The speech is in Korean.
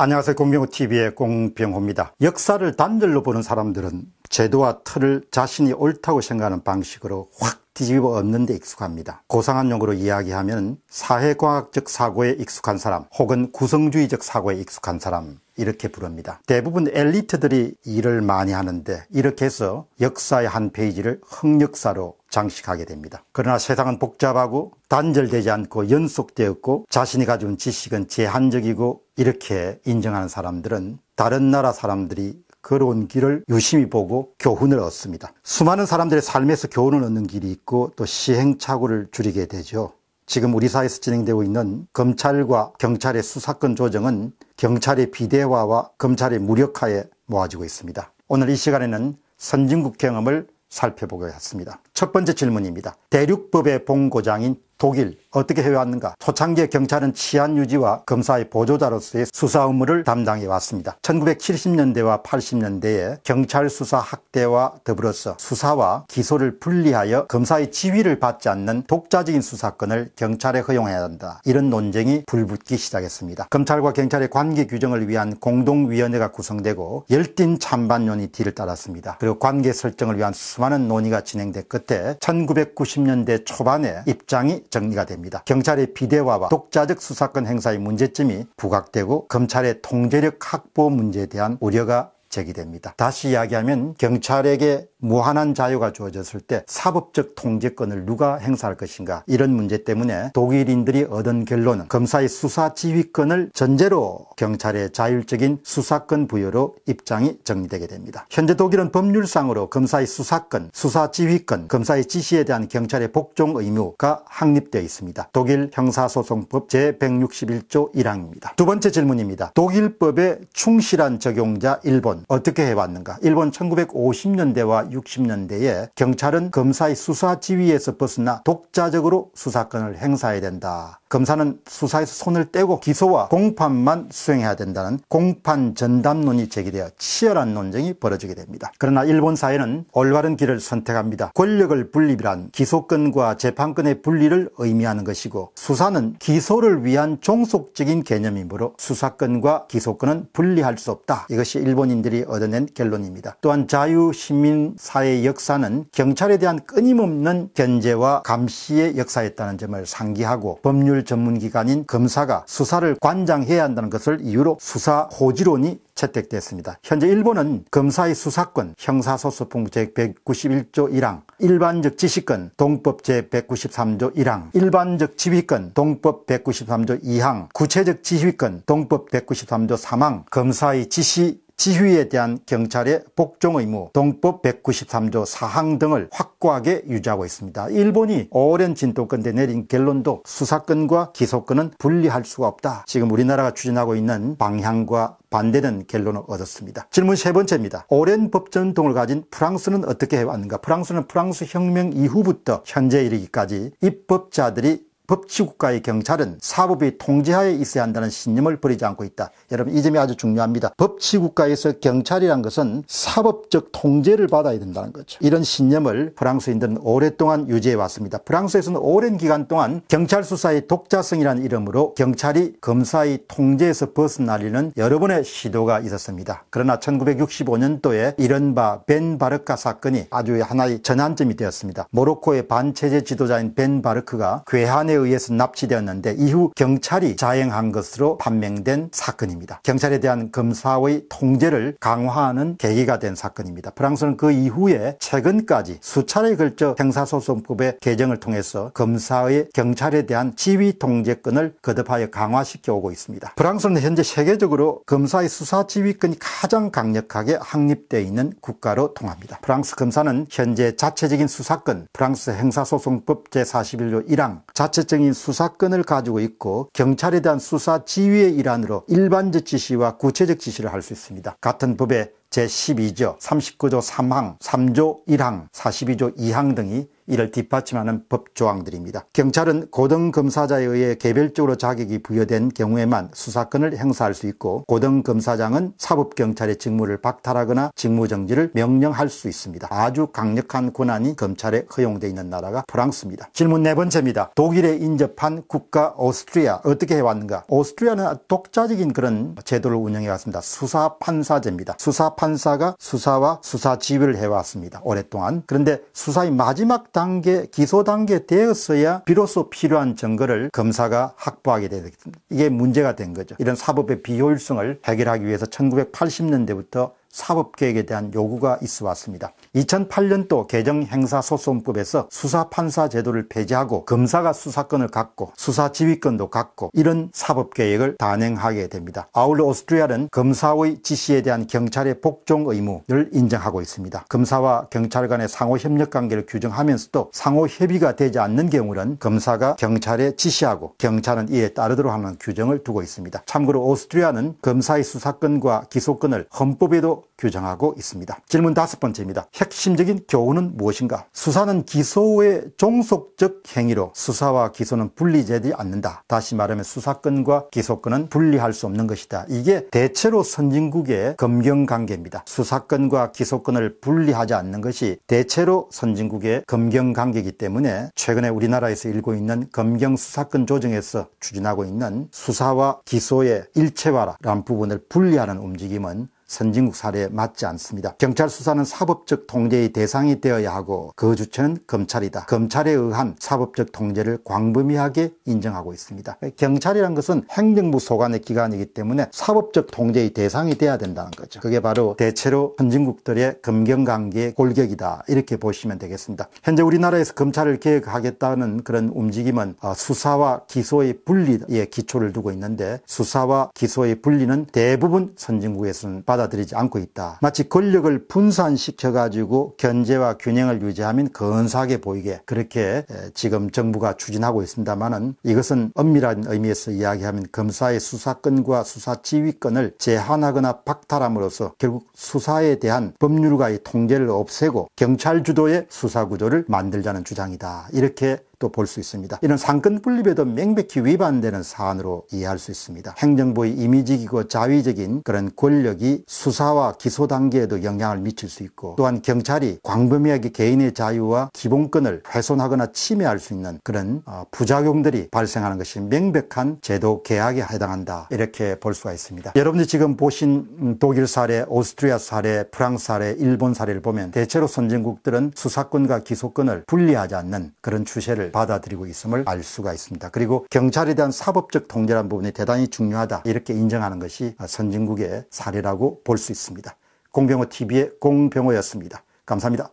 안녕하세요. 공병호TV의 공병호입니다. 역사를 단절로 보는 사람들은 제도와 틀을 자신이 옳다고 생각하는 방식으로 확 뒤집어 엎는 데 익숙합니다. 고상한 용어로 이야기하면 사회과학적 사고에 익숙한 사람 혹은 구성주의적 사고에 익숙한 사람 이렇게 부릅니다. 대부분 엘리트들이 일을 많이 하는데 이렇게 해서 역사의 한 페이지를 흑역사로 장식하게 됩니다. 그러나 세상은 복잡하고 단절되지 않고 연속되었고 자신이 가진 지식은 제한적이고 이렇게 인정하는 사람들은 다른 나라 사람들이 걸어온 길을 유심히 보고 교훈을 얻습니다. 수많은 사람들의 삶에서 교훈을 얻는 길이 있고 또 시행착오를 줄이게 되죠. 지금 우리 사회에서 진행되고 있는 검찰과 경찰의 수사권 조정은 경찰의 비대화와 검찰의 무력화에 모아지고 있습니다. 오늘 이 시간에는 선진국 경험을 살펴보겠습니다. 첫 번째 질문입니다. 대륙법의 본고장인 독일, 어떻게 해왔는가? 초창기의 경찰은 치안 유지와 검사의 보조자로서의 수사 의무를 담당해 왔습니다. 1970년대와 80년대에 경찰 수사 학대와 더불어서 수사와 기소를 분리하여 검사의 지휘를 받지 않는 독자적인 수사권을 경찰에 허용해야 한다. 이런 논쟁이 불붙기 시작했습니다. 검찰과 경찰의 관계 규정을 위한 공동위원회가 구성되고 열띤 찬반론이 뒤를 따랐습니다. 그리고 관계 설정을 위한 수많은 논의가 진행된 끝에 1990년대 초반에 입장이 정리가 됩니다. 경찰의 비대화와 독자적 수사권 행사의 문제점이 부각되고 검찰의 통제력 확보 문제에 대한 우려가 제기됩니다. 다시 이야기하면 경찰에게 무한한 자유가 주어졌을 때 사법적 통제권을 누가 행사할 것인가, 이런 문제 때문에 독일인들이 얻은 결론은 검사의 수사 지휘권을 전제로 경찰의 자율적인 수사권 부여로 입장이 정리되게 됩니다. 현재 독일은 법률상으로 검사의 수사권, 수사 지휘권, 검사의 지시에 대한 경찰의 복종 의무가 확립되어 있습니다. 독일 형사소송법 제161조 1항입니다. 두 번째 질문입니다. 독일법의 충실한 적용자 일본, 어떻게 해왔는가? 일본 1950년대와 60년대에 경찰은 검사의 수사 지휘에서 벗어나 독자적으로 수사권을 행사해야 된다. 검사는 수사에서 손을 떼고 기소와 공판만 수행해야 된다는 공판 전담론이 제기되어 치열한 논쟁이 벌어지게 됩니다. 그러나 일본 사회는 올바른 길을 선택합니다. 권력을 분립이란 기소권과 재판권의 분리를 의미하는 것이고 수사는 기소를 위한 종속적인 개념이므로 수사권과 기소권은 분리할 수 없다. 이것이 일본인들이 얻어낸 결론입니다. 또한 자유시민사회의 역사는 경찰에 대한 끊임없는 견제와 감시의 역사였다는 점을 상기하고 법률 전문기관인 검사가 수사를 관장해야 한다는 것을 이유로 수사 호지론이 채택됐습니다. 현재 일본은 검사의 수사권, 형사소송법 제191조 1항, 일반적 지시권, 동법 제193조 1항, 일반적 지휘권, 동법 193조 2항, 구체적 지휘권, 동법 193조 3항, 검사의 지시, 지휘에 대한 경찰의 복종 의무, 동법 193조 4항 등을 확고하게 유지하고 있습니다. 일본이 오랜 진통권에 내린 결론도 수사권과 기소권은 분리할 수가 없다. 지금 우리나라가 추진하고 있는 방향과 반대는 결론을 얻었습니다. 질문 세 번째입니다. 오랜 법전통을 가진 프랑스는 어떻게 해왔는가? 프랑스는 프랑스 혁명 이후부터 현재 이르기까지 입법자들이 법치국가의 경찰은 사법의 통제하에 있어야 한다는 신념을 버리지 않고 있다. 여러분, 이 점이 아주 중요합니다. 법치국가에서 경찰이란 것은 사법적 통제를 받아야 된다는 거죠. 이런 신념을 프랑스인들은 오랫동안 유지해 왔습니다. 프랑스에서는 오랜 기간 동안 경찰 수사의 독자성이라는 이름으로 경찰이 검사의 통제에서 벗어나려는 여러 번의 시도가 있었습니다. 그러나 1965년도에 이른바 벤 바르카 사건이 아주 하나의 전환점이 되었습니다. 모로코의 반체제 지도자인 벤 바르크가 괴한에 의해서 납치되었는데 이후 경찰이 자행한 것으로 판명된 사건입니다. 경찰에 대한 검사의 통제를 강화하는 계기가 된 사건입니다. 프랑스는 그 이후에 최근까지 수차례에 걸쳐 형사소송법의 개정을 통해서 검사의 경찰에 대한 지휘통제권을 거듭하여 강화시켜 오고 있습니다. 프랑스는 현재 세계적으로 검사의 수사지휘권이 가장 강력하게 확립되어 있는 국가로 통합니다. 프랑스 검사는 현재 자체적인 수사권, 프랑스 형사소송법 제41조 1항 자체 적인 수사권을 가지고 있고 경찰에 대한 수사 지휘의 일환으로 일반적 지시와 구체적 지시를 할 수 있습니다. 같은 법의 제12조, 39조 3항, 3조 1항, 42조 2항 등이 이를 뒷받침하는 법조항들입니다. 경찰은 고등검사자에 의해 개별적으로 자격이 부여된 경우에만 수사권을 행사할 수 있고, 고등검사장은 사법경찰의 직무를 박탈하거나 직무정지를 명령할 수 있습니다. 아주 강력한 권한이 검찰에 허용되어 있는 나라가 프랑스입니다. 질문 4번째입니다. 독일에 인접한 국가 오스트리아, 어떻게 해왔는가? 오스트리아는 독자적인 그런 제도를 운영해왔습니다. 수사판사제입니다. 수사판사가 수사와 수사 지휘를 해왔습니다. 오랫동안. 그런데 수사의 마지막 단계, 기소 단계 되었어야 비로소 필요한 증거를 검사가 확보하게 되겠습니다. 이게 문제가 된 거죠. 이런 사법의 비효율성을 해결하기 위해서 1980년대부터 사법개혁에 대한 요구가 있어 왔습니다. 2008년도 개정행사소송법에서 수사판사 제도를 폐지하고 검사가 수사권을 갖고 수사지휘권도 갖고 이런 사법개혁을 단행하게 됩니다. 아울러 오스트리아는 검사의 지시에 대한 경찰의 복종 의무를 인정하고 있습니다. 검사와 경찰 간의 상호협력관계를 규정하면서도 상호협의가 되지 않는 경우는 검사가 경찰에 지시하고 경찰은 이에 따르도록 하는 규정을 두고 있습니다. 참고로 오스트리아는 검사의 수사권과 기소권을 헌법에도 규정하고 있습니다. 질문 5번째입니다. 핵심적인 교훈은 무엇인가? 수사는 기소의 종속적 행위로 수사와 기소는 분리되지 않는다. 다시 말하면 수사권과 기소권은 분리할 수 없는 것이다. 이게 대체로 선진국의 검경관계입니다. 수사권과 기소권을 분리하지 않는 것이 대체로 선진국의 검경관계이기 때문에 최근에 우리나라에서 일고 있는 검경수사권 조정에서 추진하고 있는 수사와 기소의 일체화라는 부분을 분리하는 움직임은 선진국 사례에 맞지 않습니다. 경찰 수사는 사법적 통제의 대상이 되어야 하고 그 주체는 검찰이다. 검찰에 의한 사법적 통제를 광범위하게 인정하고 있습니다. 경찰이란 것은 행정부 소관의 기관이기 때문에 사법적 통제의 대상이 되어야 된다는 거죠. 그게 바로 대체로 선진국들의 검경관계의 골격이다. 이렇게 보시면 되겠습니다. 현재 우리나라에서 검찰을 개혁하겠다는 그런 움직임은 수사와 기소의 분리에 기초를 두고 있는데, 수사와 기소의 분리는 대부분 선진국에서는 받아들이지 않고 있다. 마치 권력을 분산시켜 가지고 견제와 균형을 유지하면 건사하게 보이게 그렇게 지금 정부가 추진하고 있습니다만은, 이것은 엄밀한 의미에서 이야기하면 검사의 수사권과 수사지휘권을 제한하거나 박탈함으로써 결국 수사에 대한 법률가의 통제를 없애고 경찰 주도의 수사구조를 만들자는 주장이다. 이렇게 또 볼 수 있습니다. 이런 상권 분립에도 명백히 위반되는 사안으로 이해할 수 있습니다. 행정부의 임의적이고 자위적인 그런 권력이 수사와 기소 단계에도 영향을 미칠 수 있고, 또한 경찰이 광범위하게 개인의 자유와 기본권을 훼손하거나 침해할 수 있는 그런 부작용들이 발생하는 것이 명백한 제도 개혁에 해당한다. 이렇게 볼 수가 있습니다. 여러분들이 지금 보신 독일 사례, 오스트리아 사례, 프랑스 사례, 일본 사례를 보면 대체로 선진국들은 수사권과 기소권을 분리하지 않는 그런 추세를 받아들이고 있음을 알 수가 있습니다. 그리고 경찰에 대한 사법적 통제라는 부분이 대단히 중요하다. 이렇게 인정하는 것이 선진국의 사례라고 볼 수 있습니다. 공병호TV의 공병호였습니다. 감사합니다.